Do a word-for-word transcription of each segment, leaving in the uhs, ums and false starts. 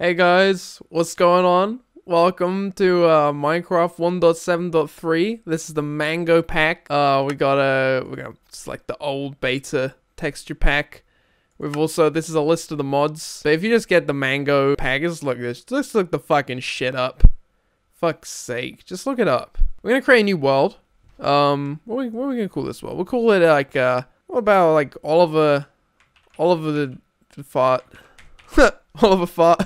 Hey guys, what's going on? Welcome to uh, Minecraft one point seven point three. This is the Mango Pack. Uh, we got a we got it's like the old beta texture pack. We've also this is a list of the mods. So if you just get the Mango Pack, just look this. Just look the fucking shit up. Fuck's sake, just look it up. We're gonna create a new world. Um, what are we, what are we gonna call this world? We'll call it like uh, what about like Oliver, Oliver the, the fart. Oliver fart.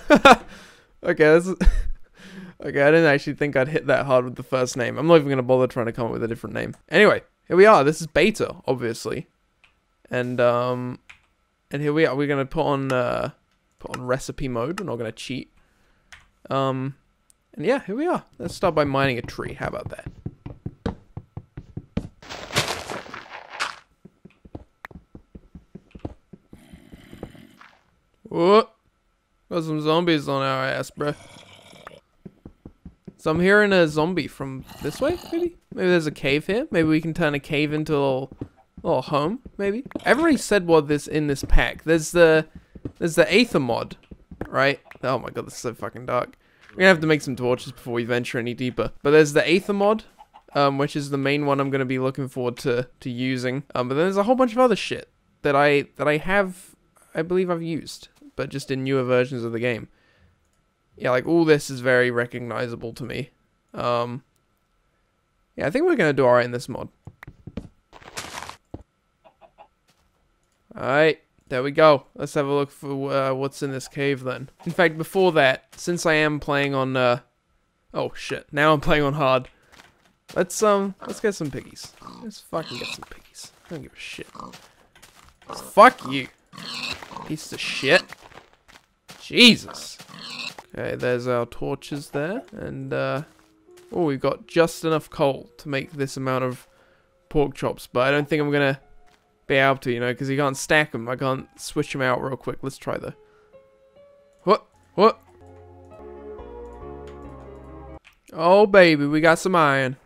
Okay, this is okay, I didn't actually think I'd hit that hard with the first name. I'm not even gonna bother trying to come up with a different name. Anyway, here we are. This is beta, obviously, and um, and here we are. We're gonna put on uh, put on recipe mode. We're not gonna cheat. Um, and yeah, here we are. Let's start by mining a tree. How about that? Whoa. Got some zombies on our ass, bro. So I'm hearing a zombie from this way, maybe? Maybe there's a cave here? Maybe we can turn a cave into a little, little home, maybe? I've already said what this in this pack. There's the there's the Aether mod, right? Oh my god, this is so fucking dark. We're gonna have to make some torches before we venture any deeper. But there's the Aether mod, um, which is the main one I'm gonna be looking forward to, to using. Um, but then there's a whole bunch of other shit that I that I have, I believe I've used, but just in newer versions of the game. Yeah, like all this is very recognizable to me. Um, yeah, I think we're gonna do alright in this mod. Alright, there we go. Let's have a look for uh, what's in this cave then. In fact, before that, since I am playing on, uh, oh shit, now I'm playing on hard. Let's um, let's get some piggies. Let's fucking get some piggies. I don't give a shit. Fuck you, piece of shit. Jesus. Okay, there's our torches there, and uh, oh, we've got just enough coal to make this amount of pork chops, but I don't think I'm gonna be able to, you know, because you can't stack them. I can't switch them out real quick. Let's try the. What? What? Oh baby, we got some iron.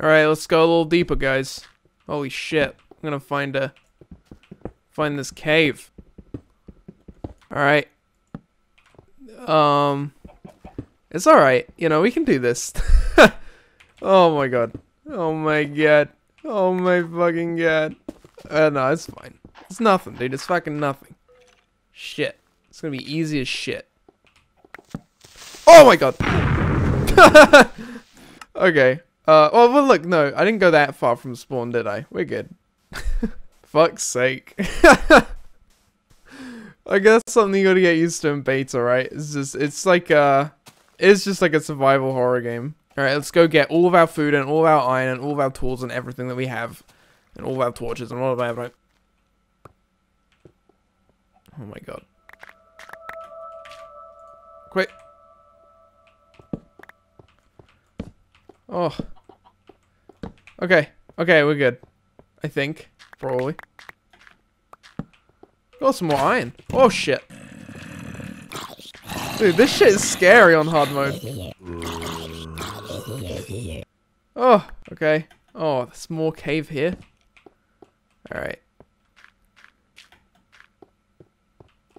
Alright, let's go a little deeper, guys. Holy shit. I'm gonna find a... Find this cave. Alright. Um... It's alright. You know, we can do this. Oh my god. Oh my god. Oh my fucking god. Uh, no, it's fine. It's nothing, dude. It's fucking nothing. Shit. It's gonna be easy as shit. Oh my god! Okay. Uh, well, well, look, no, I didn't go that far from spawn, did I? We're good. Fuck's sake. I guess something you gotta get used to in beta, right? It's just, it's like, uh, it's just like a survival horror game. Alright, let's go get all of our food and all of our iron and all of our tools and everything that we have. And all of our torches and all of our... Right? Oh my god. Quick. Oh. Okay, okay, we're good. I think, probably. Got some more iron. Oh shit. Dude, this shit is scary on hard mode. Oh, okay. Oh, there's more cave here. Alright.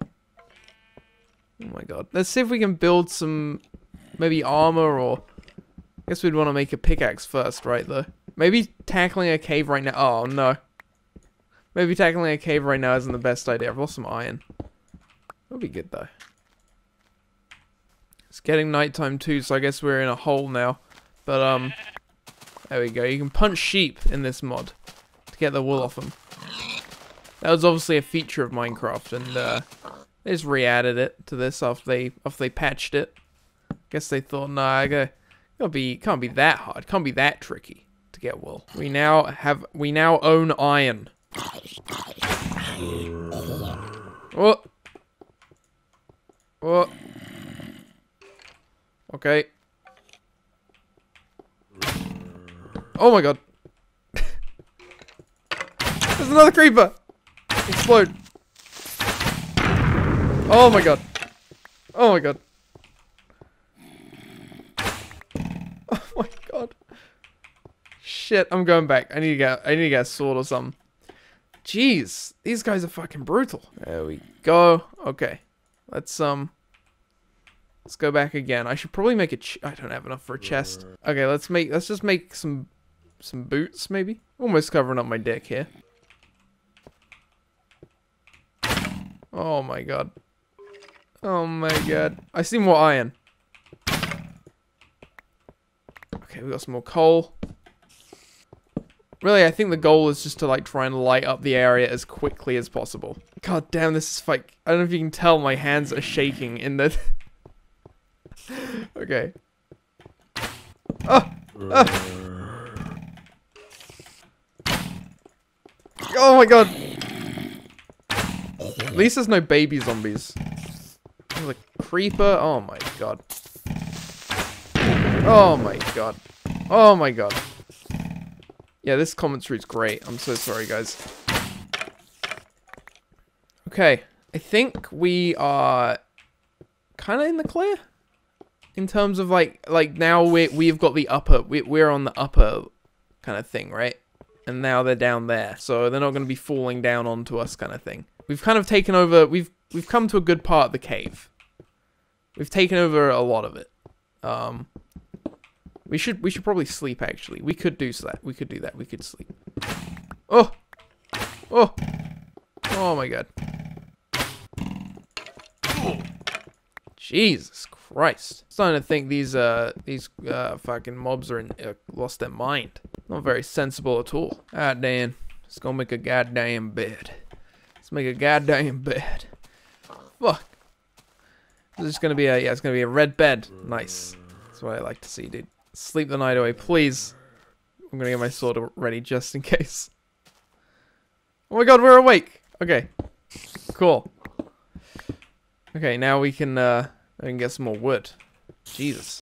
Oh my god. Let's see if we can build some, maybe armor or... I guess we'd want to make a pickaxe first, right, though? Maybe tackling a cave right now- oh, no. Maybe tackling a cave right now isn't the best idea. I've lost some iron. That'll be good, though. It's getting nighttime, too, so I guess we're in a hole now. But, um... there we go. You can punch sheep in this mod to get the wool off them. That was obviously a feature of Minecraft, and, uh... they just re-added it to this after they- after they patched it. I guess they thought, nah, I go... It'll be, can't be that hard, can't be that tricky to get wool. We now have, we now own iron. Oh! Oh! Okay. Oh my god. There's another creeper! Explode. Oh my god. Oh my god. Shit, I'm going back. I need to get I need to get a sword or something. Jeez, these guys are fucking brutal. There we go. Okay, let's um, let's go back again. I should probably make a. Ch I don't have enough for a chest. Okay, let's make. Let's just make some, some boots maybe. Almost covering up my deck here. Oh my god. Oh my god. I see more iron. Okay, we got some more coal. Really, I think the goal is just to like try and light up the area as quickly as possible. God damn, this is like, I don't know if you can tell, my hands are shaking in the Okay. Oh! Oh! Oh my god! At least there's no baby zombies. There's a creeper. Oh my god. Oh my god. Oh my god. Yeah, this commentary's great. I'm so sorry, guys. Okay. I think we are kind of in the clear. In terms of, like, like now we're, we've got the upper... We're, we're on the upper kind of thing, right? And now they're down there. So they're not going to be falling down onto us kind of thing. We've kind of taken over... We've, we've come to a good part of the cave. We've taken over a lot of it. Um... We should we should probably sleep actually. We could do that. We could do that. We could sleep. Oh, oh, oh my god! Jesus Christ! I'm starting to think these uh these uh fucking mobs are in, uh, lost their mind. Not very sensible at all. Ah damn! Let's go make a goddamn bed. Let's make a goddamn bed. Fuck! This is gonna be a yeah. It's gonna be a red bed. Nice. That's what I like to see, dude. Sleep the night away, please. I'm gonna get my sword ready just in case. Oh my god, we're awake. Okay, cool. Okay, now we can uh, I can get some more wood. Jesus.